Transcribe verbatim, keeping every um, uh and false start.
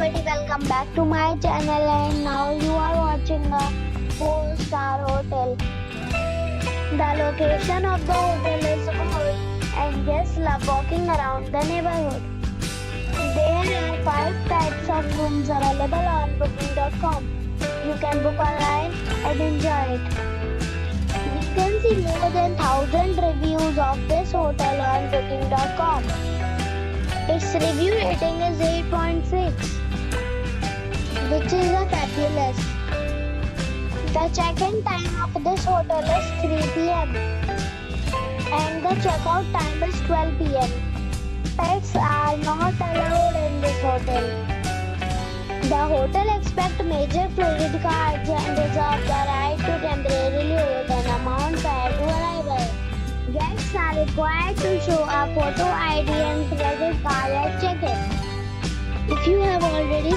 everybody, welcome back to my channel, and now you are watching a four star hotel. The location of the hotel is good and guests love walking around the neighborhood. There are five types of rooms available on booking dot com. You can book online and enjoy it. You can see more than one thousand reviews of this hotel on booking dot com. Its review rating is eight point six, which is a fabulous. The check-in time of this hotel is three p m and the check-out time is twelve p m Pets are not allowed in this hotel. The hotel expects major credit cards and reserves the right to temporarily hold an amount prior to arrival. Guests are required to show a photo I D and credit card at check-in. If you have already